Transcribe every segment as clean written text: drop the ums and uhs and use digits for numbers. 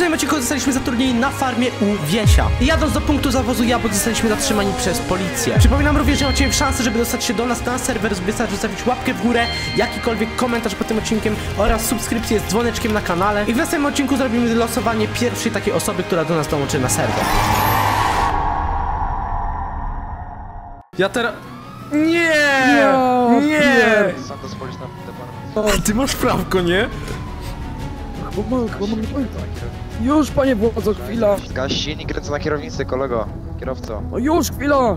poprzednim odcinku zostaliśmy zatrudnieni na farmie u Wiesia. I jadąc do punktu zawozu jabłek zostaliśmy zatrzymani przez policję. Przypominam również, że macie szansę, żeby dostać się do nas na serwer. Wystarczy zostawić łapkę w górę, jakikolwiek komentarz pod tym odcinkiem oraz subskrypcję z dzwoneczkiem na kanale. I w następnym odcinku zrobimy losowanie pierwszej takiej osoby, która do nas dołączy na serwer. Ja teraz... Nie! No, nie! Ty masz prawko, nie? Już, panie władzo, chwila! Zgaś silnik, ręce na kierownicy, kolego. Kierowco. No już, chwila!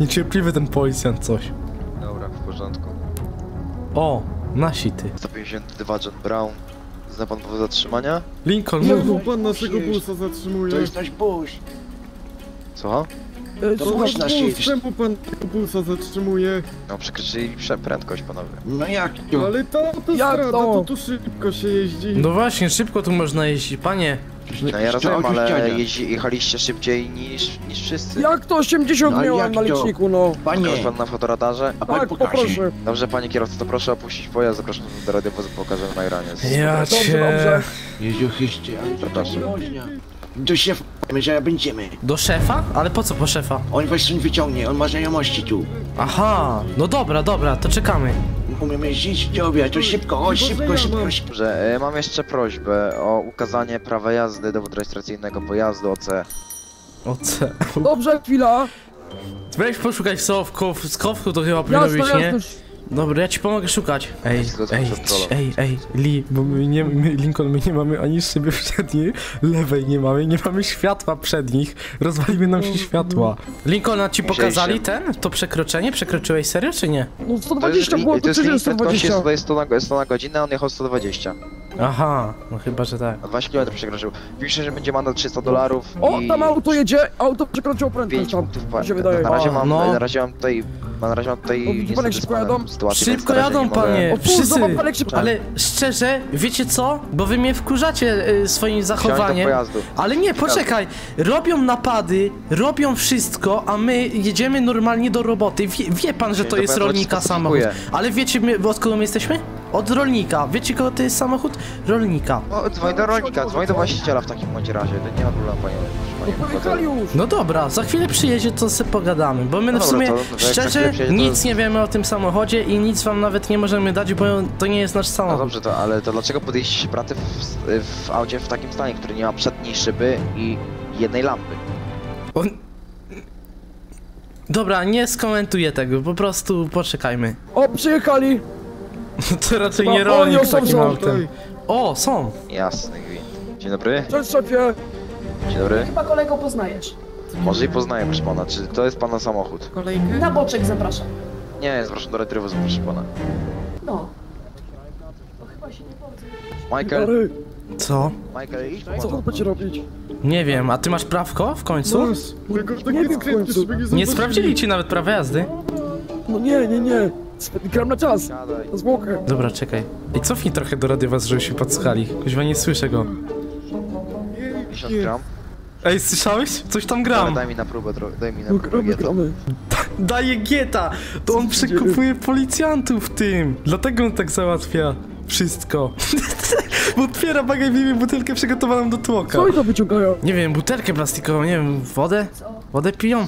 Niecierpliwy ten policjant, coś. Dobra, w porządku. O, nasi ty. 152 John Brown. Zna pan powód zatrzymania? Lincoln, no, pan naszego busa zatrzymuje. To jest nasz bus. Co? To masz na sieć. Czemu pan pulsa zatrzymuje? No przekroczyli prędkość, panowie. No jak to? Ale ta autostrada, to tu szybko się jeździ. No właśnie, szybko tu można jeździć, panie. No ja rozumiem, ale jechaliście szybciej niż wszyscy. Jak to 80 miałem na liczniku, no? Panie. Pokaż pan na fotoradarze? A pan pokaże. Dobrze, panie kierowco, to proszę opuścić pojazd, zapraszam do radiowozu, pokażę nagranie. Ja cię... Jeziu chyście, przepraszam. Do szefa, my zaraz będziemy. Do szefa? Ale po co po szefa? On właśnie wyciągnie, on ma znajomości tu. Aha, no dobra, dobra, to czekamy. Umiemy jeździć, dobra, to szybko, o szybko. Dobrze, mam jeszcze prośbę o ukazanie prawa jazdy, dowodu rejestracyjnego pojazdu OC. OC. Dobrze, chwila. Weź poszukać schowku, to chyba powinno być, nie? Dobra, ja ci pomogę szukać. Ej, Lee, bo my, Lincoln, nie mamy ani szyby przedniej, lewej nie mamy światła przednich, rozwalimy nam się światła. Lincoln, a ci pokazali ten? To przekroczenie? Przekroczyłeś serio, czy nie? No 120 było, to jest 120. To jest 100 na godzinę, on jechał 120. Aha, no chyba, że tak. 2 km przekroczył. Pisze, że będzie mandat $300. O, tam auto jedzie, auto przekroczyło prędkość. Na razie mam tutaj sytuację, szybko jadą, panie! Mogę... Wszyscy! Ale szczerze, wiecie co? Bo wy mnie wkurzacie swoim zachowaniem. Ale nie, poczekaj! Robią napady, robią wszystko, a my jedziemy normalnie do roboty. Wie pan, że to jest rolnika samochód. Ale wiecie, od kogo my jesteśmy? Od rolnika. Wiecie, kogo to jest samochód? Rolnika. No, dzwoń do rolnika, dzwoń do właściciela w takim bądź razie. To nie ma problemu, panie. No dobra, za chwilę przyjedzie, to sobie pogadamy. Bo my w sumie, szczerze, nic nie wiemy o tym samochodzie i nic wam nawet nie możemy dać, bo to nie jest nasz samochód. No dobrze, to, ale to dlaczego podjęliście pracę w aucie w takim stanie, który nie ma przedniej szyby i jednej lampy? On... Dobra, nie skomentuję tego, po prostu poczekajmy. O, przyjechali! To raczej nie rolnik z takim autem. O, są! Jasny gwint. Dzień dobry. Cześć, szefie. Dzień dobry. Chyba kolego poznajesz. Może i poznaję, proszę pana. Czy to jest pana samochód? Kolejny. Na boczek zapraszam. Nie, zapraszam do retriewozu, proszę pana. No. To chyba się nie powiem. Michael. Co? Michael, idź. Co to będzie robić? Nie wiem, a ty masz prawko w końcu? Nie sprawdzili ci nawet prawa jazdy? No nie. Gram na czas. Na zwłokę. Dobra, czekaj. Ej, cofnij trochę do radiowozu, żeby się podsłuchali. Kuźwa, nie słyszę go. 50 gram. Ej, słyszałeś? Coś tam gram. Daj mi na próbę, daj mi na próbę. Daje Gieta! To on przekupuje policjantów tym! Dlatego on tak załatwia wszystko. Bo otwiera bagaj, mi butelkę przygotowaną do tłoka. Co oni to wyciągają? Nie wiem, butelkę plastikową, nie wiem, wodę? Wodę piją.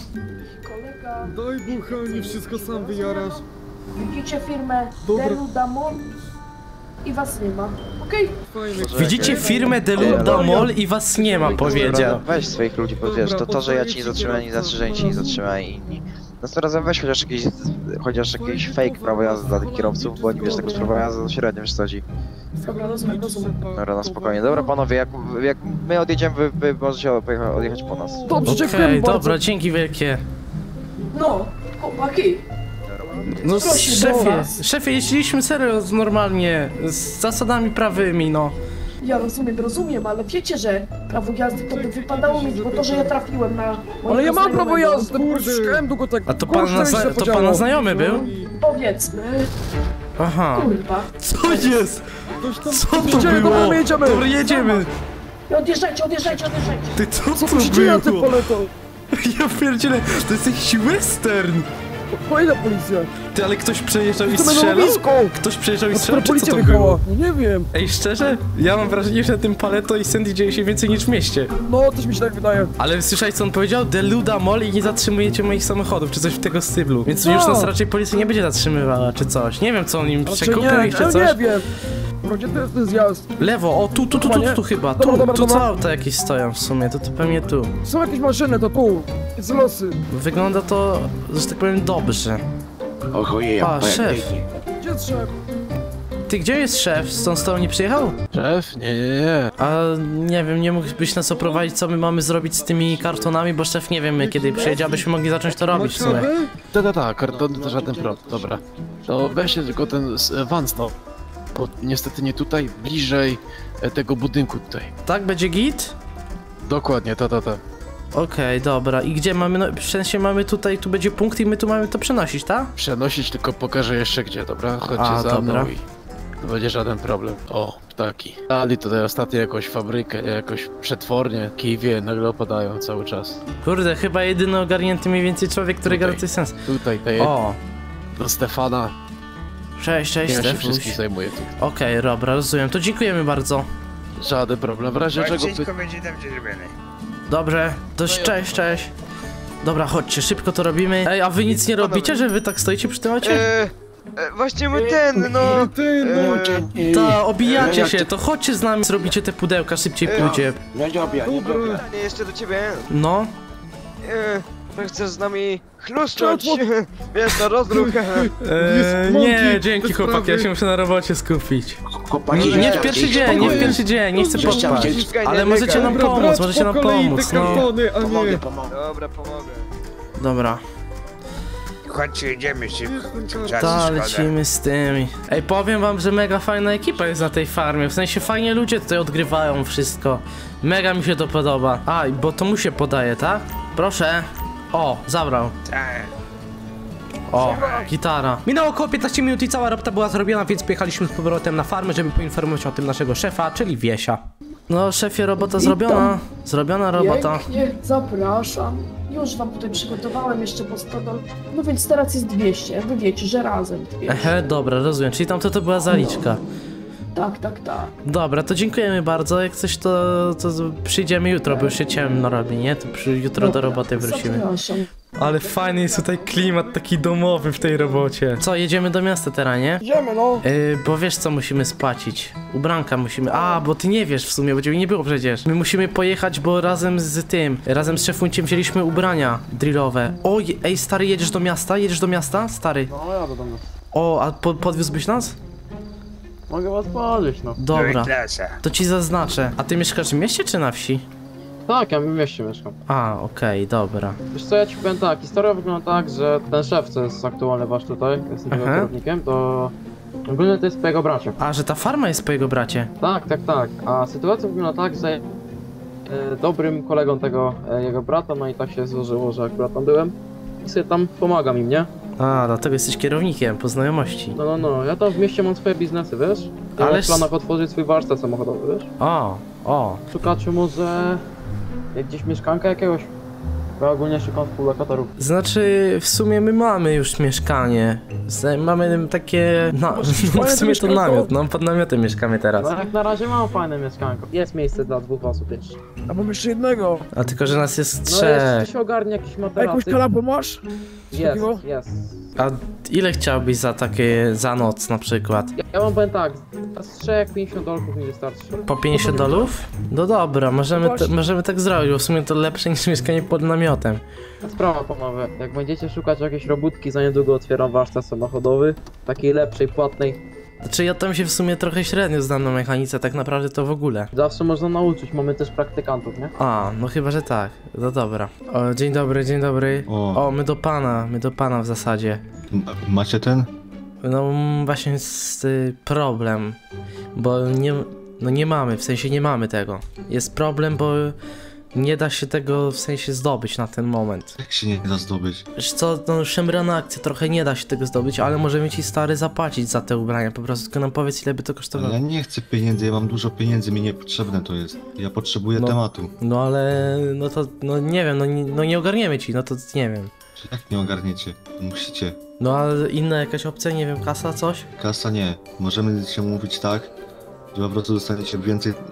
Daj bucha, nie wszystko sam wyjarasz. Widzicie firmę Deludamol i was nie ma. Okay. Widzicie firmę Deludamol i was nie ma, powiedział. Weź swoich ludzi, bo wiesz, to, że ja ci nie zatrzymałem, nie zastrzeżeni ci nie zatrzymałem i inni. Następnym razem weź chociaż jakieś fake prawo jazdy dla tych kierowców, bo nie wiesz, tego z prawa jazdy to średnio wiesz co chodzi. Dobra, na spokojnie. Dobra, panowie, jak my odjedziemy, wy możecie odjechać po nas. Okej, dobra, dzięki wielkie. No, chłopaki. No szefie, jeździliśmy serio normalnie, z zasadami prawymi, no. Ja rozumiem, ale wiecie, że prawo jazdy to by wypadało mieć, bo to, że ja trafiłem na... Ale ja mam prawo jazdy, szukałem długo tego. A to pana znajomy był? Powiedzmy. Aha. Kurwa. Co jest? Co to było? Dobra, jedziemy. Odjeżdżajcie. Ty, co to było? Ja pierdzielę, to jest jakiś western. Kolejna policja. Ty, ale ktoś przejeżdżał i strzelał? Ktoś przejeżdżał i strzelał, czy co to było? No nie wiem. Ej, szczerze? Ja mam wrażenie, że na tym Paleto i Sandy dzieje się więcej niż w mieście. No, też mi się tak wydaje. Ale słyszałeś, co on powiedział? Deludamol i nie zatrzymujecie moich samochodów, czy coś w tego stylu. Więc no, już nas raczej policja nie będzie zatrzymywała, czy coś. Nie wiem, co on im przekupuje, czy coś. No nie wiem. Gdzie to jest zjazd? Lewo, o tu chyba. Dobra, tu co auta jakieś stoją w sumie, to pewnie tu. Są jakieś maszyny, to tu. Z losy. Wygląda to, że tak powiem, dobrze. A, szef. Gdzie jest szef? Ty, gdzie jest szef? Stąd z tobą nie przyjechał? Szef? Nie. A nie wiem, nie mógłbyś nas oprowadzić, co my mamy zrobić z tymi kartonami, bo szef nie wiemy, kiedy przyjedzie, abyśmy mogli zacząć to robić w sumie. Tak, kartony to żaden problem, dobra. To weźcie tylko ten van stop. Bo niestety nie tutaj, bliżej tego budynku tutaj. Tak, będzie git? Dokładnie, ta. Okej, dobra. I gdzie mamy, no, w sensie mamy tutaj, tu będzie punkt i my tu mamy to przenosić, tak? Przenosić, tylko pokażę jeszcze gdzie, dobra? Chodźcie za mną i to będzie żaden problem. O, ptaki. Dali tutaj ostatnio jakąś fabrykę, jakoś przetwornię, kiwie nagle opadają cały czas. Kurde, chyba jedyny ogarnięty mniej więcej człowiek, który gra coś sens. Tutaj, do Stefana. Cześć, ja się wszystkim zajmuję tutaj. Okej, dobra, rozumiem. To dziękujemy bardzo. Żaden problem, w razie czego... będzie tam gdzie zrobione. Dobrze, cześć. Dobra, chodźcie, szybko to robimy. Ej, a wy nic nie robicie, że wy tak stoicie przy tym aucie? Właśnie my obijacie się, to chodźcie z nami, zrobicie te pudełka, szybciej pójdzie. Nie jeszcze do ciebie. No. Chcesz z nami chluszczać, wiesz, na rozruch. Nie, dzięki chłopaki, ja się muszę na robocie skupić. Nie w pierwszy dzień, nie chcę podpaść. Ale możecie nam pomóc, no. Dobra, pomogę. Dobra. Chodźcie, idziemy szybko. Tak, lecimy z tymi. Ej, powiem wam, że mega fajna ekipa jest na tej farmie. W sensie fajnie ludzie tutaj odgrywają wszystko. Mega mi się to podoba. A, bo to mu się podaje, tak? Proszę. O, zabrał. O, gitara. Minęło około 15 minut i cała robota była zrobiona, więc pojechaliśmy z powrotem na farmę, żeby poinformować o tym naszego szefa, czyli Wiesia. No, szefie, robota zrobiona. Zrobiona robota. Pięknie, zapraszam. Już wam tutaj przygotowałem jeszcze pod stodołą. No więc teraz jest 200, wy wiecie, że razem 200. Dobra, rozumiem, czyli tam to była zaliczka. Tak. Dobra, to dziękujemy bardzo. Jak coś, to przyjdziemy jutro, bo już się ciemno robi, nie? To jutro do roboty wrócimy. Ale fajny jest tutaj klimat taki domowy w tej robocie. Co, jedziemy do miasta teraz, nie? Jedziemy, no. Bo wiesz co musimy spłacić? Ubranka musimy... A, bo ty nie wiesz w sumie, bo ciebie nie było przecież. My musimy pojechać, bo razem z szefunciem wzięliśmy ubrania drillowe. Oj, ej stary, jedziesz do miasta? Stary? No, jadę do miasta. O, a podwiózłbyś nas? Mogę was podnieść, no. Dobra, to ci zaznaczę. A ty mieszkasz w mieście czy na wsi? Tak, ja w mieście mieszkam. A, okej, dobra. Wiesz co, ja ci powiem tak, historia wygląda tak, że ten szef, co jest aktualny wasz tutaj, jestem kierownikiem, to... Ogólnie to jest po jego bracie. A, że ta farma jest po jego bracie? Tak. A sytuacja wygląda tak, że... dobrym kolegą tego jego brata, no i tak się złożyło, że akurat tam byłem. I sobie tam pomagam im, nie? A, dlatego jesteś kierownikiem, po znajomości. No, ja tam w mieście mam swoje biznesy, wiesz? Ja mam w planach otworzyć swój warsztat samochodowy, wiesz? Szukacie może... gdzieś mieszkanka jakiegoś? Bo ogólnie szukam współlokatorów. Znaczy, w sumie my mamy już mieszkanie. Mamy takie... No, w sumie to namiot, no pod namiotem mieszkamy teraz. No jak na razie mam fajne mieszkanko. Jest miejsce dla 2 osób jeszcze. A mam jeszcze jednego. A tylko, że nas jest 3. No jeszcze się ogarnie jakiś materacyk. Jakąś kanapę masz? Jest. A ile chciałbyś za takie, za noc na przykład? Ja mam powiem tak, z 50 dolków mi wystarczy. Po 50 dolów? No dobra, możemy tak zrobić, bo w sumie to lepsze niż mieszkanie pod namiotem. Sprawa pomowy, jak będziecie szukać jakiejś robótki, za niedługo otwieram warsztat samochodowy, takiej lepszej, płatnej. Znaczy ja tam się w sumie trochę średnio znam na mechanice, tak naprawdę to w ogóle. Zawsze można nauczyć, mamy też praktykantów, nie? A, no chyba, że tak. No dobra. O, dzień dobry. O, my do pana w zasadzie. Macie ten? No właśnie jest problem, bo nie mamy tego. Jest problem, bo nie da się tego w sensie zdobyć na ten moment. Jak się nie da zdobyć? Wiesz co, no szemrana akcja, trochę nie da się tego zdobyć, ale możemy ci stary zapłacić za te ubrania po prostu, tylko nam powiedz ile by to kosztowało. Ale ja nie chcę pieniędzy, ja mam dużo pieniędzy, mi niepotrzebne to jest. Ja potrzebuję tematu. No ale, no to, no nie wiem, no nie ogarniemy ci, no to nie wiem. Jak nie ogarniecie? Musicie. No ale inna jakaś opcja, nie wiem, kasa, coś? Kasa nie. Możemy się mówić tak, że po prostu dostaniecie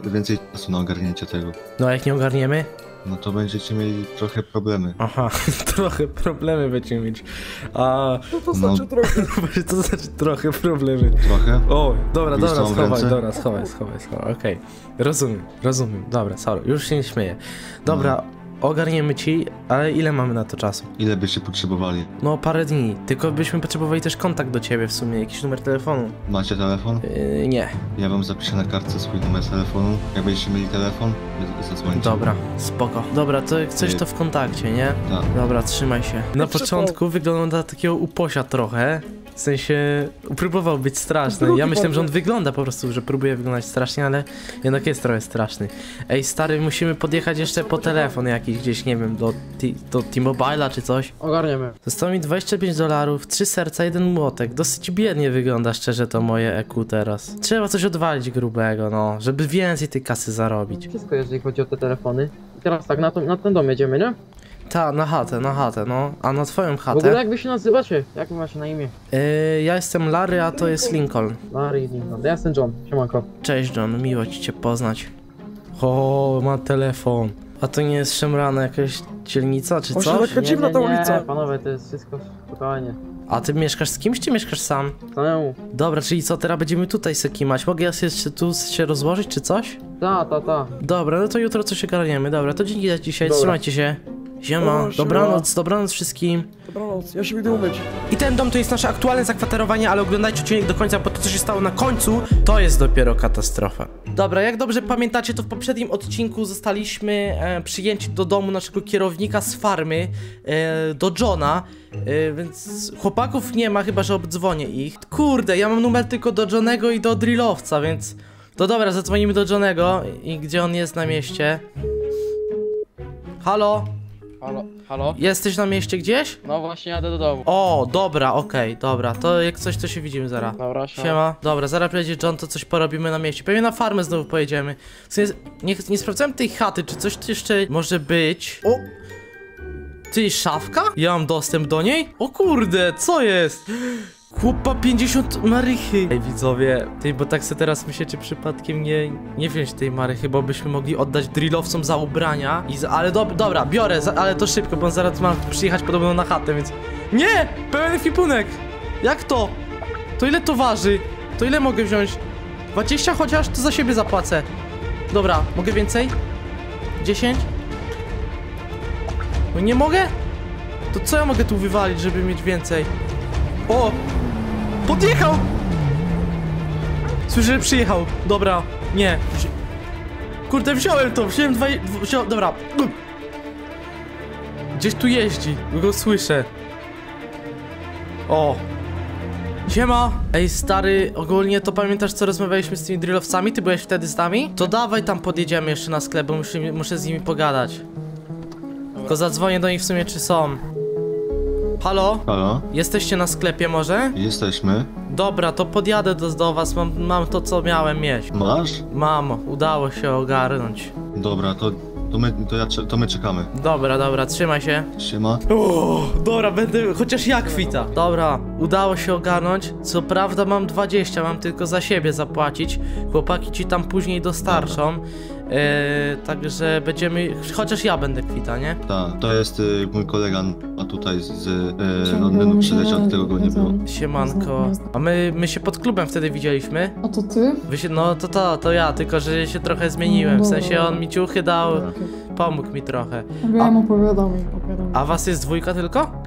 więcej czasu na ogarnięcie tego. No a jak nie ogarniemy? No to będziecie mieli trochę problemy. Aha, trochę problemy będziemy mieć. A... No to znaczy no... trochę. To znaczy trochę problemy. Trochę? O, dobra, schowaj, okej. Rozumiem, dobra, sorry, już się nie śmieję. Dobra, no. Ogarniemy ci, ale ile mamy na to czasu? Ile byście potrzebowali? No parę dni, tylko byśmy potrzebowali też kontakt do ciebie w sumie, jakiś numer telefonu. Macie telefon? Nie. Ja wam zapiszę na kartce swój numer telefonu, jak będziecie mieli telefon, zadzwonicie. Dobra, spoko. Dobra, to jak coś to w kontakcie, nie? Tak. Dobra, trzymaj się. Na początku wygląda takiego uposia trochę. W sensie, próbował być straszny. Ja myślałem, że on wygląda po prostu, że próbuje wyglądać strasznie, ale jednak jest trochę straszny. Ej, stary, musimy podjechać jeszcze po telefon jakiś gdzieś, nie wiem, do T-Mobile'a czy coś. Ogarniemy. Zostało mi $25, 3 serca, 1 młotek. Dosyć biednie wygląda, szczerze, to moje EQ teraz. Trzeba coś odwalić grubego, no, żeby więcej tej kasy zarobić. Wszystko, jeżeli chodzi o te telefony. I teraz tak, na ten dom jedziemy, nie? Ta, na chatę, no. A na twoją chatę? W ogóle jak wy się nazywacie? Jak masz na imię? Ja jestem Larry, a to jest Lincoln. Larry i Lincoln. Ja jestem John. Siemanko. Cześć John, miło ci cię poznać. O, ma telefon. A to nie jest szemrana jakaś dzielnica czy coś? Może taka dziwna ta ulica. Nie, panowie, to jest wszystko spokojnie. A ty mieszkasz z kimś, czy mieszkasz sam? Samemu. Dobra, czyli co, teraz będziemy tutaj se kimać. Mogę ja jeszcze tu się rozłożyć, czy coś? Ta. Dobra, no to jutro coś ogarniemy. Dobra, to dzięki za dzisiaj, dobra. Trzymajcie się. Siema, dobranoc wszystkim. Dobranoc, ja się idę umyć. I ten dom to jest nasze aktualne zakwaterowanie, ale oglądajcie odcinek do końca, bo to co się stało na końcu, to jest dopiero katastrofa. Dobra, jak dobrze pamiętacie, to w poprzednim odcinku zostaliśmy przyjęci do domu naszego kierownika z farmy, do Johna, więc chłopaków nie ma, chyba że obdzwonię ich. Kurde, ja mam numer tylko do Johnego i do drillowca, więc... To dobra, zadzwonimy do Johnego i gdzie on jest na mieście. Halo? Halo? Jesteś na mieście gdzieś? No właśnie, jadę do domu. O, dobra, okej, dobra, to jak coś, to się widzimy zaraz. Dobra, siema. Dobra, zaraz przyjedzie John, to coś porobimy na mieście. Pewnie na farmę znowu pojedziemy. W sumie nie sprawdzałem tej chaty, czy coś tu jeszcze może być. O! Ty, szafka? Ja mam dostęp do niej? O kurde, co jest? Chłopa 50 marychy. Ej, widzowie, ty, bo tak sobie teraz myślicie przypadkiem nie wziąć tej marychy, bo byśmy mogli oddać drillowcom za ubrania i za, ale dobra, biorę, ale to szybko, bo on zaraz ma przyjechać podobno na chatę, więc... Nie! Pełen ekwipunek! Jak to? To ile to waży? To ile mogę wziąć? 20 chociaż? To za siebie zapłacę. Dobra, mogę więcej? 10? No nie mogę? To co ja mogę tu wywalić, żeby mieć więcej? O! Podjechał! Słyszę, że przyjechał. Dobra, nie. Kurde, wziąłem to, dobra. Gdzieś tu jeździ, go słyszę. O! Siema! Ej, stary, ogólnie to pamiętasz, co rozmawialiśmy z tymi drillowcami? Ty byłeś wtedy z nami? To dawaj tam podjedziemy jeszcze na sklep, bo muszę z nimi pogadać. Tylko zadzwonię do nich w sumie, czy są. Halo? Halo? Jesteście na sklepie może? Jesteśmy. Dobra, to podjadę do was, mam to, co miałem mieć. Masz? Mam, udało się ogarnąć. Dobra, to my czekamy. Dobra, trzymaj się. Trzyma. O, dobra, będę, chociaż ja kwita. Dobra, udało się ogarnąć. Co prawda mam 20, mam tylko za siebie zapłacić. Chłopaki ci tam później dostarczą. Także będziemy, chociaż ja będę kwita, nie? Tak, to jest mój kolega, a tutaj z Londynu przyleciał, tego go nie było. Siemanko. A my się pod klubem wtedy widzieliśmy. A to ty? No to ja, tylko że się trochę zmieniłem, w sensie on mi ciuchy dał, pomógł mi trochę. Ja mu opowiadam. A was jest 2 tylko?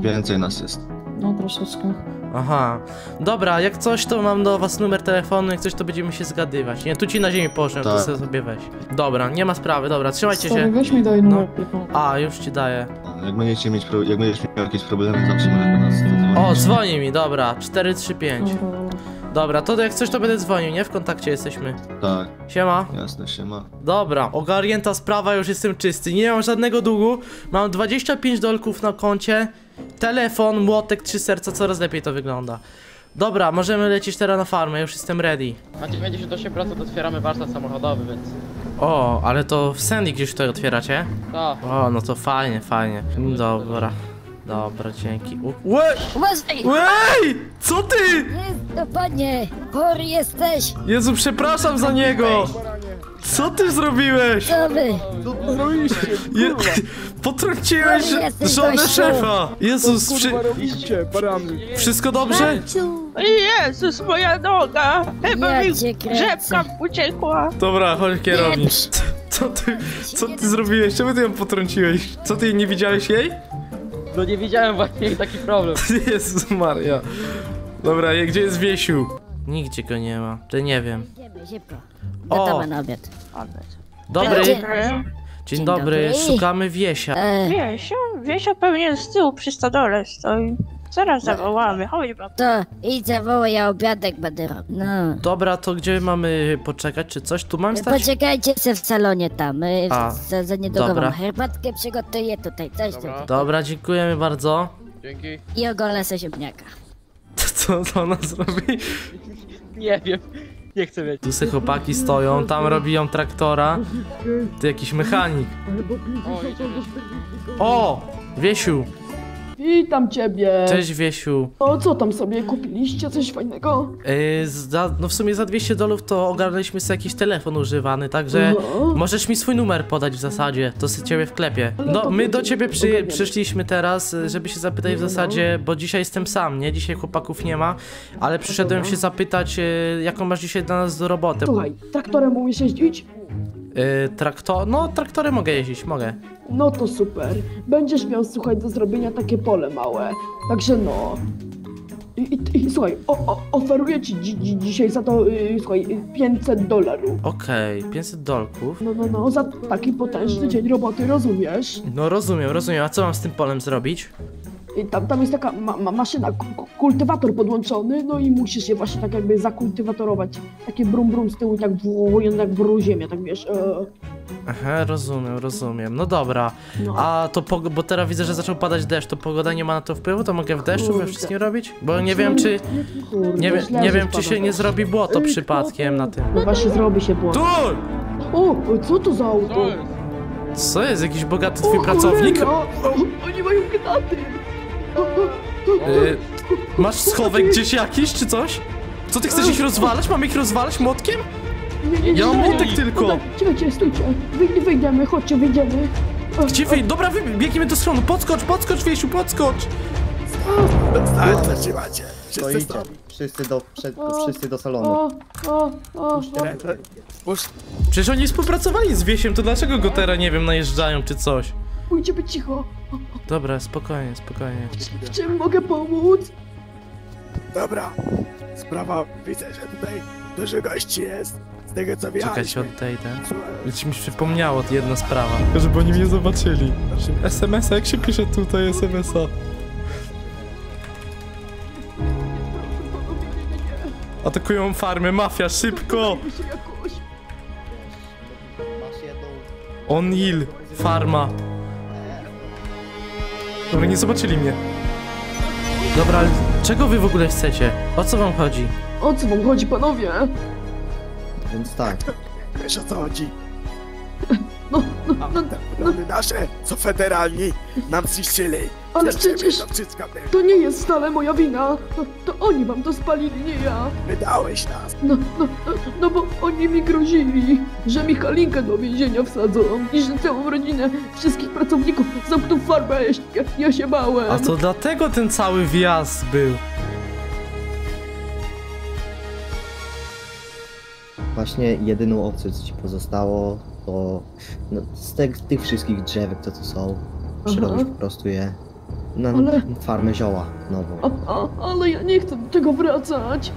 Więcej nas jest. No troszeczkę. Aha, dobra, jak coś to mam do was numer telefonu, jak coś to będziemy się zgadywać. Nie, tu ci na ziemi położę, tak. To sobie weź. Dobra, nie ma sprawy, dobra, trzymajcie się. Weź mi daj numer telefonu. A, już ci daję. Jak będziesz miał jakieś problemy, zawsze możesz do nas zadzwonić. O, dzwoni mi, dobra, 435. Dobra, to jak coś to będę dzwonił, nie? W kontakcie jesteśmy. Tak. Siema. Jasne, siema. Dobra, ogarnięta sprawa, już jestem czysty, nie mam żadnego długu. Mam $25 na koncie. Telefon, młotek, 3 serca, coraz lepiej to wygląda. Dobra, możemy lecieć teraz na farmę, już jestem ready. Na 98% otwieramy warsztat samochodowy, więc... O, ale to w Sandy gdzieś tutaj otwieracie? Tak. O, no to fajnie, fajnie. Dobra. Dobra, dzięki. Łej! Łej! Co ty? Panie, chory jesteś. Jezu, przepraszam za niego. Co ty zrobiłeś? Co wy? Potrąciłeś żonę szefa. Jezus, wszystko dobrze? Jezus, moja noga. Chyba mi rzepka uciekła. Dobra, chodź kierownik. Co ty zrobiłeś? Czemu ty ją potrąciłeś? Co ty, nie widziałeś jej? No nie widziałem właśnie, taki problem. Jezus Maria. Dobra, gdzie jest Wiesiu? Nigdzie go nie ma, to nie wiem. O! Na obiad. Dobry. Dzień dobry, szukamy Wiesia. Wiesia pewnie z tyłu przy stodole stoi. Zaraz zawołamy, chodź babka. To idź zawołaj, ja obiadek będę robił. No. Dobra, to gdzie mamy poczekać, czy coś? Tu mam stać? Poczekajcie se w salonie tam, za niedługo mam herbatkę przygotuję tutaj, coś tutaj. Dobra, dziękujemy bardzo. Dzięki. I ogolę se ziemniaka. Co ona zrobi? Nie wiem. Nie chcę wiedzieć. Tu se chłopaki stoją, tam robią traktora. Ty jakiś mechanik. O! Wiesiu! Witam ciebie! Cześć Wiesiu! O, co tam sobie kupiliście? Coś fajnego? No w sumie za $200 to ogarnęliśmy sobie jakiś telefon używany, także możesz mi swój numer podać w zasadzie, to sobie ciebie wklepię. No, my do ciebie przyszliśmy teraz, żeby się zapytać w zasadzie, bo dzisiaj jestem sam, nie? Dzisiaj chłopaków nie ma, ale przyszedłem się zapytać, jaką masz dzisiaj dla nas do roboty. Słuchaj, traktorem umiesz jeździć? No, traktorem mogę jeździć, mogę. No to super. Będziesz miał, słuchaj, do zrobienia takie pole małe. Także no. I słuchaj, oferuję ci dzisiaj za to, słuchaj, $500. Okej, $500. No, za taki potężny dzień roboty, rozumiesz? No rozumiem. A co mam z tym polem zrobić? I tam jest taka maszyna, kultywator podłączony, no i musisz je właśnie tak jakby zakultywatorować. Takie brum brum z tyłu, tak jak bru ziemię, tak wiesz. Aha, rozumiem. No dobra. No. A to, bo teraz widzę, że zaczął padać deszcz, to pogoda nie ma na to wpływu, to mogę w deszczu we wszystkim robić? Bo nie wiem, czy... Nie wiem, czy się nie zrobi błoto przypadkiem na tym. No właśnie zrobi się błoto. Tu! O, co to za auto? Co jest, jakiś bogaty twój pracownik? Oni mają gnaty! Masz schowek gdzieś jakiś, czy coś? Co, ty chcesz ich rozwalać? Mam ich rozwalać młotkiem? Ja mam młotek tylko! Czekajcie, stójcie! Wyjdziemy, chodźcie, wyjdziemy! Gdzie wyjdziemy? Dobra, biegniemy do schronu! Podskocz, Wiesiu, podskocz! Ale to trzymacie! Wszyscy do salonu. Przecież oni współpracowali z Wiesiem, to dlaczego go teraz, nie wiem, najeżdżają czy coś? Pójdźcie być cicho. Dobra, spokojnie. W czym mogę pomóc? Dobra, sprawa, widzę, że tutaj dużo gości jest. Z tego co wiem. Czekaj, się odejdę. Ci mi się przypomniało jedna sprawa. Żeby oni mnie zobaczyli. SMS-a, jak się pisze tutaj SMS-a? Atakują farmy, mafia, szybko! Onil, farma. Dobra, nie zobaczyli mnie. Dobra, ale czego wy w ogóle chcecie? O co wam chodzi? O co wam chodzi, panowie? Więc tak. Wiesz, o co chodzi? Nasze, co federalni, nam zniszczyli. Ale przecież to nie jest wcale moja wina. To oni wam to spalili, nie ja. Wydałeś nas. No bo oni mi grozili, że Michalinkę do więzienia wsadzą i że całą rodzinę wszystkich pracowników zamkną w farbę, ja się bałem. A to dlatego ten cały wjazd był. Właśnie jedyną opcją, co ci pozostało, to no, z tych wszystkich drzewek, co tu są, przerobić po prostu je na farmę zioła nową. Ale ja nie chcę do tego wracać.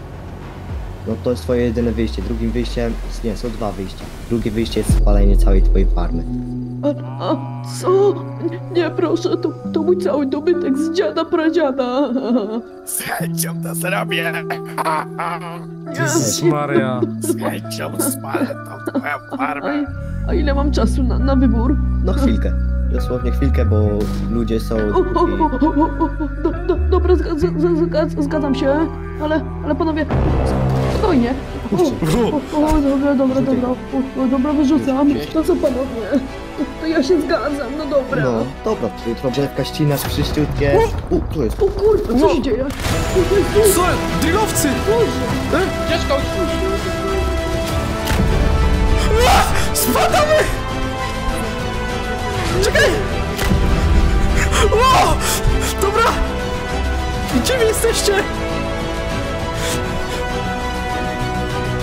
No to jest twoje jedyne wyjście. Drugim wyjściem, nie, są dwa wyjścia. Drugie wyjście jest spalenie całej twojej farmy. A co? Nie, proszę, to mój cały dobytek z dziada pradziada. Z chęcią to zrobię. Jezus Maria. Z chęcią spalę tą twoją farmę. A ile mam czasu na wybór? No chwilkę. Dosłownie chwilkę, bo ludzie są... Dobra, zgadzam się, ale panowie, spokojnie. Dobra, wyrzucam. No co panowie? To ja się zgadzam, no dobra. No, dobra, to jutro brzewka ścinasz przyściutkie. Tu jest. O kurwa, co się dzieje? Co? Drillowcy! Dziecko! Spadamy! Czekaj! O! Dobra! Gdzie wy jesteście?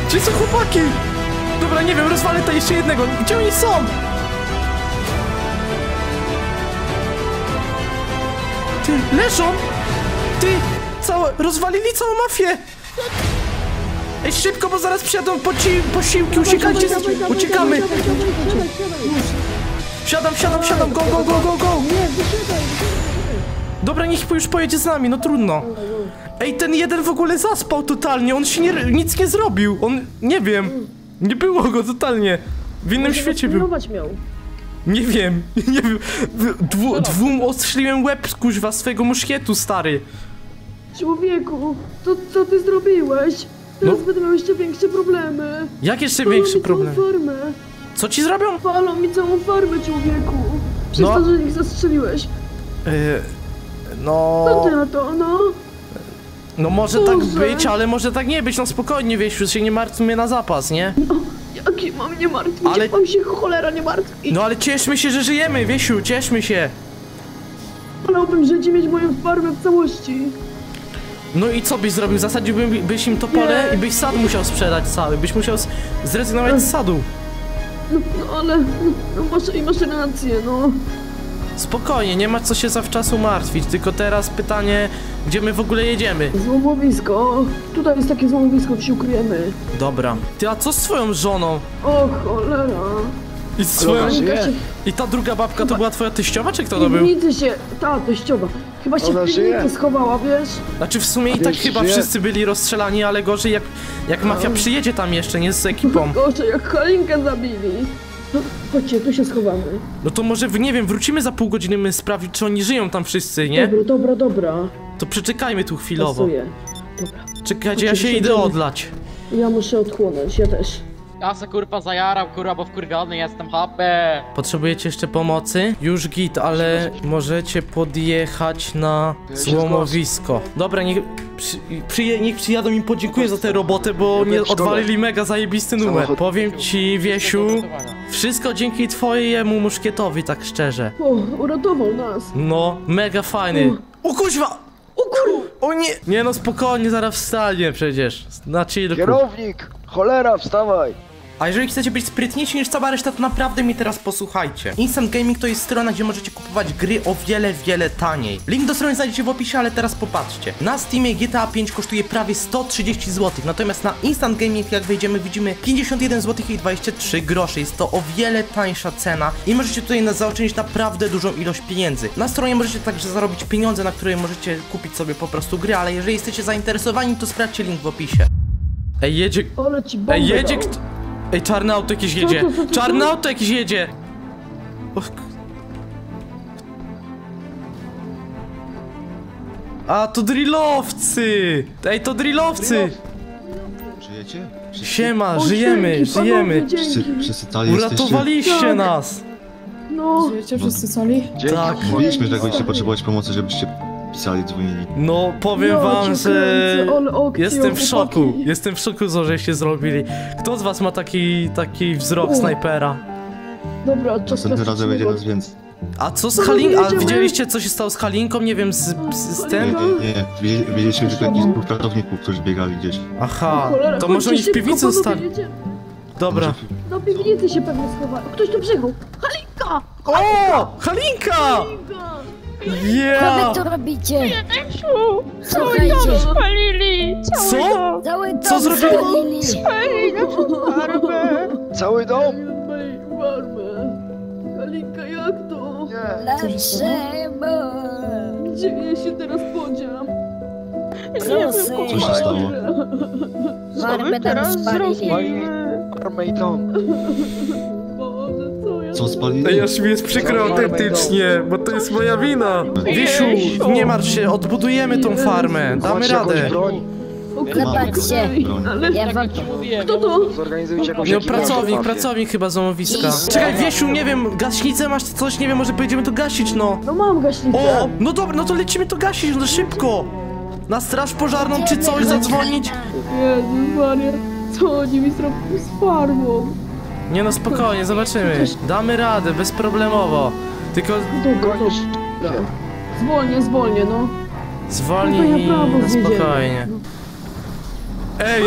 Gdzie są chłopaki? Dobra, nie wiem, rozwalę to jeszcze jednego. Gdzie oni są? Ty, leżą! Ty, rozwalili całą mafię! Ej, szybko, bo zaraz przyjadą posiłki, uciekajcie, uciekamy! Wsiadam, go! Dobra, niech już pojedzie z nami, no trudno. Ej, ten jeden w ogóle zaspał totalnie, on się nic nie zrobił, on, nie wiem. Nie było go totalnie, w innym świecie był. Nie wiem, dwóm ostrzeliłem łeb, kuźwa, swego muszkietu, stary. Człowieku, to co ty zrobiłeś? Teraz będę miał jeszcze większe problemy. Jak jeszcze większe problemy? Co ci zrobią? Palą mi całą farmę, człowieku. Przez to, że ich zastrzeliłeś. Co ty na to, no? No może tak być, ale może tak nie być, no spokojnie, wieś, już się nie martwmy na zapas, nie? No. Jaki mam nie martwić? Ale... Mam się cholera nie martwić. No ale cieszmy się, że żyjemy, Wiesiu, cieszmy się. Wolałbym żyć i mieć moją farmę w całości. No i co byś zrobił? Zasadziłbyś im to pole i byś sad musiał sprzedać cały, byś musiał zrezygnować z sadu. No ale... No masz rację, no. Spokojnie, nie ma co się zawczasu martwić, tylko teraz pytanie, gdzie my w ogóle jedziemy? Złomowisko. Tutaj jest takie złomowisko, gdzie się ukryjemy. Dobra. Ty, a co z swoją żoną? O cholera. I z swoją... I ta druga babka to była twoja teściowa, czy kto to był? Ta teściowa. Chyba się w piwnicy schowała, wiesz? Znaczy w sumie i tak chyba wszyscy byli rozstrzelani, ale gorzej jak mafia przyjedzie tam jeszcze, nie z ekipą. Gorzej, jak Halinkę zabili. No, chodźcie, tu się schowamy. No to może, nie wiem, wrócimy za pół godziny, my sprawdzić, czy oni żyją tam wszyscy, nie? Dobra. To przeczekajmy tu chwilowo. Pasuje. Dobra. Czekajcie, ja się idę odlać. Ja muszę odchłonąć, ja też. Ja se kurwa zajaram, kurwa, bo wkurwiony jestem, hapę. Potrzebujecie jeszcze pomocy? Już git, ale możecie podjechać na złomowisko. Dobra, niech przyjadą im podziękuję za tę robotę, bo mnie odwalili mega zajebisty numer. Powiem ci, Wiesiu, wszystko dzięki twojemu muszkietowi, tak szczerze. O, uratował nas. No, mega fajny. O kuźwa! O kurwa! O nie! Nie no, spokojnie, zaraz wstanie przecież. Na chillku. Kierownik! Cholera, wstawaj! A jeżeli chcecie być sprytniejsi niż cała reszta, to naprawdę mnie teraz posłuchajcie. Instant Gaming to jest strona, gdzie możecie kupować gry o wiele taniej. Link do strony znajdziecie w opisie, ale teraz popatrzcie. Na Steamie GTA V kosztuje prawie 130 zł, natomiast na Instant Gaming jak wejdziemy widzimy 51 zł i 23 groszy. Jest to o wiele tańsza cena i możecie tutaj zaoszczędzić naprawdę dużą ilość pieniędzy. Na stronie możecie także zarobić pieniądze, na które możecie kupić sobie po prostu gry, ale jeżeli jesteście zainteresowani, to sprawdźcie link w opisie. Ej, jedzie... Ej, jedzie... Ej, czarne auto jakieś jedzie! Czarne auto jakieś jedzie! A, to drillowcy! Ej, to drillowcy! Żyjecie? Siema, żyjemy! Wszyscy cali jesteście? Uratowaliście nas! No... Żyjecie wszyscy cali? Tak! Mówiliśmy, że będziecie potrzebować pomocy, żebyście... No, powiem wam, że jestem w szoku. Jestem w szoku, co żeście zrobili. Kto z was ma taki wzrok snajpera? Dobra, następnym razem będzie nas więcej. A co z Halinką? A widzieliście, co się stało z Halinką? Nie wiem, z tym? Nie. Widzieliśmy tylko jakichś dwóch pracowników, którzy biegali gdzieś. Aha, to może oni w piwnicy zostali. Dobra. Do piwnicy się pewnie schowali. Ktoś tu brzegu. Halinka! O! Halinka! Co wy to robicie? Słuchajcie! Spalili! Co? Cały dom spalili! Spalili naszą farmę! Cały dom? Halinka, jak to? Dlaczego? Gdzie ja się teraz podziam? Co się stało? Farmę teraz spalili! Farmę i dom! Boże, co ja Co spalili? Ej, aż mi jest przykro autentycznie, bo to jest moja wina. Wiesiu, nie martw się, odbudujemy tą farmę, damy radę. Uklepać się. Ale ja wam... Kto to? No, pracownik chyba z omowiska. Czekaj, Wiesiu, nie wiem, gaśnicę masz coś, nie wiem, może pojedziemy to gasić, no. No mam gaśnicę. O, no dobra, no to lecimy to gasić, no szybko. Na straż pożarną czy coś zadzwonić? Jezus Maria, co oni mi zrobią z farmą? Nie no, spokojnie, zobaczymy. Damy radę, bezproblemowo. Tylko... Zwolnię, no. Zwolnij, no spokojnie. Ej!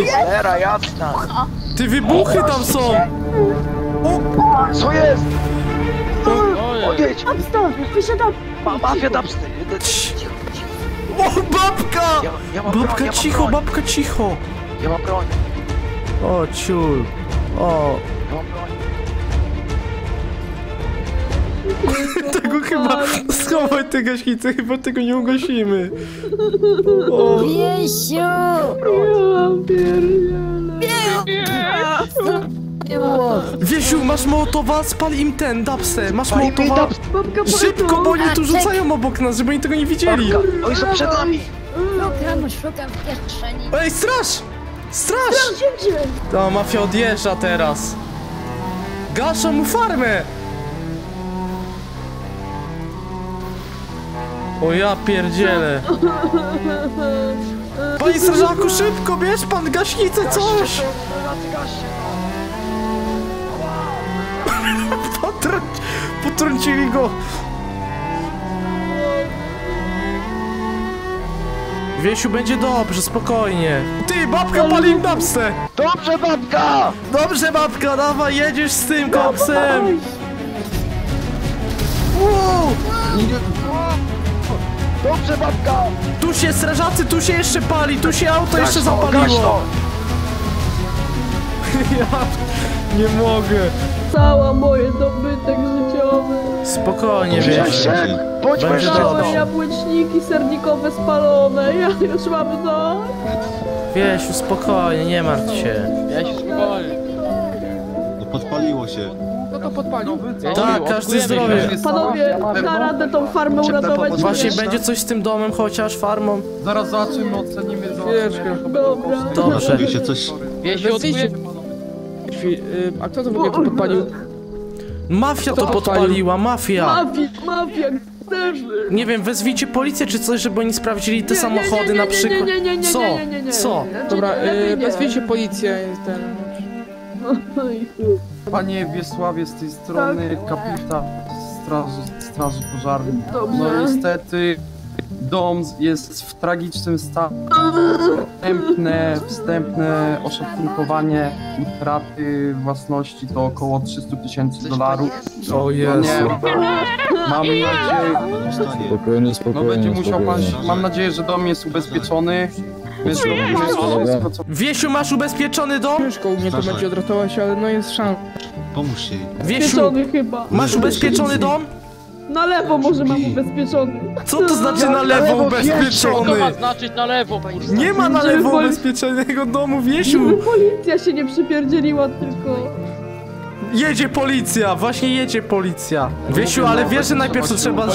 Jasna. Ty wybuchy tam są! O! Co jest? Odjedź! Wysiadam! Mafia tam... O, babka! Babka cicho, babka cicho! Ja mam broń. O, ciul. O. Tego chyba... Schowaj te gaśnice, chyba tego nie ugasimy. O. Wiesiu! Ja pierdolę. Wiesiu, masz mołotowa, spal im ten, dapsę, masz mołotowa. Szybko, bo oni tu rzucają obok nas, żeby oni tego nie widzieli. Oni są przed nami. Szukam w kieszeni. Ej, straż! Straż! Ta mafia odjeżdża teraz. Gaszą mu farmę! O ja pierdzielę. Panie strażaku, szybko, bierz pan gaśnicę, coś! Potrącili go! Wiesiu, będzie dobrze, spokojnie. Ty, babka, pali im dapsę! Dobrze, babka! Dobrze, babka, dawaj, jedziesz z tym kopsem! Dobrze, babka! Tu się, strażacy, tu się jeszcze pali, tu się auto jeszcze zapaliło! Ja nie mogę! Cała moje dobytek życiowy! Spokojnie, Wiesiu! Bądźmy szczęśliwi! Jabłeczniki sernikowe spalone, ja już mam dość! Wiesiu, spokojnie, nie martw się! Wiesiu, spokojnie! No podpaliło się! No to podpalił? Tak, każdy zdrowie! Panowie, na radę tą farmę uratować! Właśnie będzie coś z tym domem, chociaż farmą! Zaraz zobaczymy, ocenimy zobaczymy! Dobra! Dobrze! Wiesiu, odjedzie! A kto to w ogóle podpalił? Mafia to podpaliła, mafia! Mafia, też! Nie wiem, wezwijcie policję czy coś, żeby oni sprawdzili te samochody na przykład. Co? Co? Dobra, wezwijcie policję, ten... Panie Wiesławie, z tej strony kapitan straży pożarnej. No niestety... Dom jest w tragicznym stanie. Wstępne oszacunkowanie utraty własności to około $300 000. O Jezu. Mam nadzieję... Spokojnie, będzie musiał pan... Mam nadzieję, że dom jest ubezpieczony. Wiesiu, masz ubezpieczony dom? Ciężko u mnie to będzie odratować, ale no jest szansa. Pomóż jej. Wiesiu, masz ubezpieczony dom? Na lewo może mam ubezpieczony. Co to znaczy na lewo ubezpieczony? Co ma znaczyć na lewo? Nie ma na lewo ubezpieczonego domu, Wiesiu! Policja się nie przypierdzieliła tylko... Jedzie policja, właśnie jedzie policja. Wiesiu, ale wiesz, że najpierw to trzeba,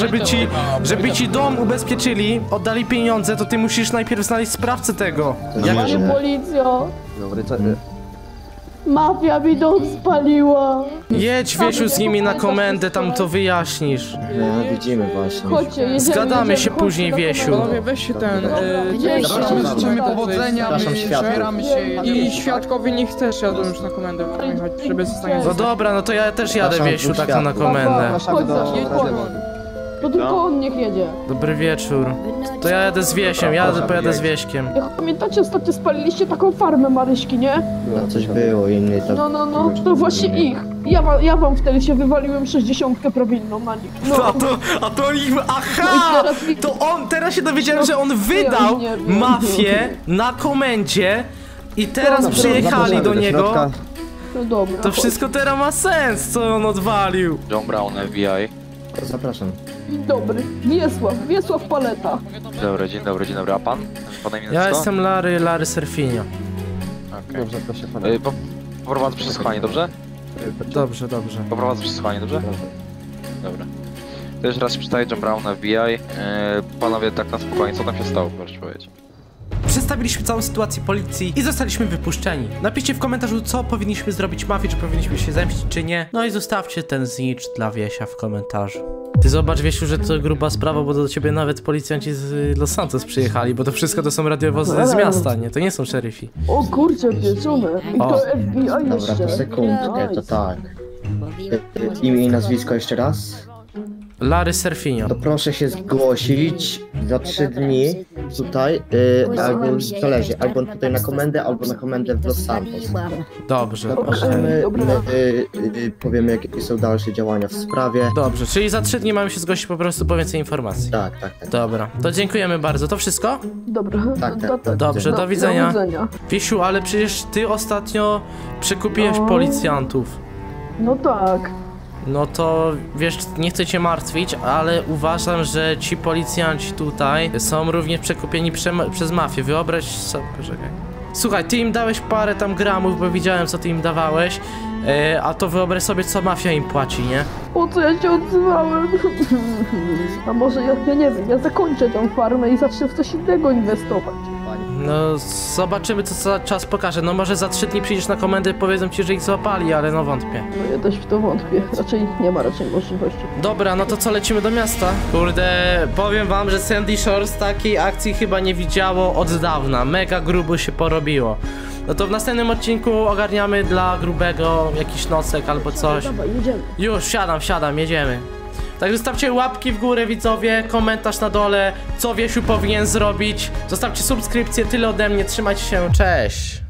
żeby ci dom ubezpieczyli, oddali pieniądze, to ty musisz najpierw znaleźć sprawcę tego. Panie policjo! Mafia mi dom spaliła! Jedź, Wiesiu, z nimi na komendę, tam to wyjaśnisz. No, widzimy właśnie. Chodźcie, jedziemy, zgadamy się później, Wiesiu. Weź się ten... Życzymy powodzenia, wspieramy się i świadkowie nie chcesz, jadą już na komendę. No dobra, no to ja też jadę, Wiesiu, tak na komendę. To tylko on niech jedzie. Dobry wieczór. To ja jadę z Wiesiem, pojadę z Wieśkiem. Pamiętacie, ostatnio spaliliście taką farmę Maryśki, nie? No coś było, inny tam... No, to właśnie ich. Ja wam wtedy się wywaliłem 60 prowinną na nich. No. A to ich... Aha! To on, teraz się dowiedziałem, że on wydał mafię na komendzie i teraz przyjechali do niego. No dobra. To wszystko teraz ma sens, co on odwalił. John Brown, FBI. Zapraszam. Dzień dobry, Wiesław Paleta. Dzień dobry, a pan? Pana imię ja jestem Larry Serfinio. Okay. Dobrze, proszę pana. Poprowadzę przesłuchanie, dobrze? Dobrze, dobrze. Poprowadzę przesłuchanie, dobrze? Dobra. Też raz się przystaje John Brown, FBI. Panowie, tak na spokojnie, co tam się stało, proszę powiedzieć? Przedstawiliśmy całą sytuację policji i zostaliśmy wypuszczeni. Napiszcie w komentarzu, co powinniśmy zrobić mafii, czy powinniśmy się zemścić, czy nie. No i zostawcie ten znicz dla Wiesia w komentarzu. Ty zobacz, Wiesiu, że to gruba sprawa, bo do ciebie nawet policjanci z Los Santos przyjechali, bo to wszystko to są radiowozy z miasta, nie? To nie są szeryfi. O kurczę, pieczone. I to FBI jeszcze. Dobra, sekundkę, to tak. Imię i nazwisko jeszcze raz? Larry Serfinio. To proszę się zgłosić za 3 dni tutaj, albo na leży, albo tutaj na komendę, albo na komendę w Los Santos. Dobrze, zapraszamy. My powiemy, jakie są dalsze działania w sprawie. Dobrze, czyli za 3 dni mamy się zgłosić po prostu po więcej informacji. Tak, tak, tak. Dobra, to dziękujemy bardzo. To wszystko? Dobra. Tak, tak, tak. Dobrze, do widzenia. Do widzenia. Wiesiu, ale przecież ty ostatnio przekupiłeś policjantów. No tak. No to wiesz, nie chcę cię martwić, ale uważam, że ci policjanci tutaj są również przekupieni przez mafię. Wyobraź sobie, słuchaj, ty im dałeś parę tam gramów, bo widziałem, co ty im dawałeś, a to wyobraź sobie, co mafia im płaci, nie? Po co ja się odzywałem? A może ja nie wiem, ja zakończę tą farmę i zacznę w coś innego inwestować. No zobaczymy, co za czas pokaże. No może za 3 dni przyjdziesz na komendę i powiedzą ci, że ich złapali, ale no wątpię. No ja też w to wątpię, raczej nie ma możliwości. Dobra, no to co, lecimy do miasta? Kurde, powiem wam, że Sandy Shores takiej akcji chyba nie widziało od dawna. Mega grubo się porobiło. No to w następnym odcinku ogarniamy dla grubego jakiś nocek albo coś. Dobra, jedziemy. Już, siadam, jedziemy. Także zostawcie łapki w górę, widzowie, komentarz na dole, co Wiesiu powinien zrobić. Zostawcie subskrypcję, tyle ode mnie, trzymajcie się, cześć!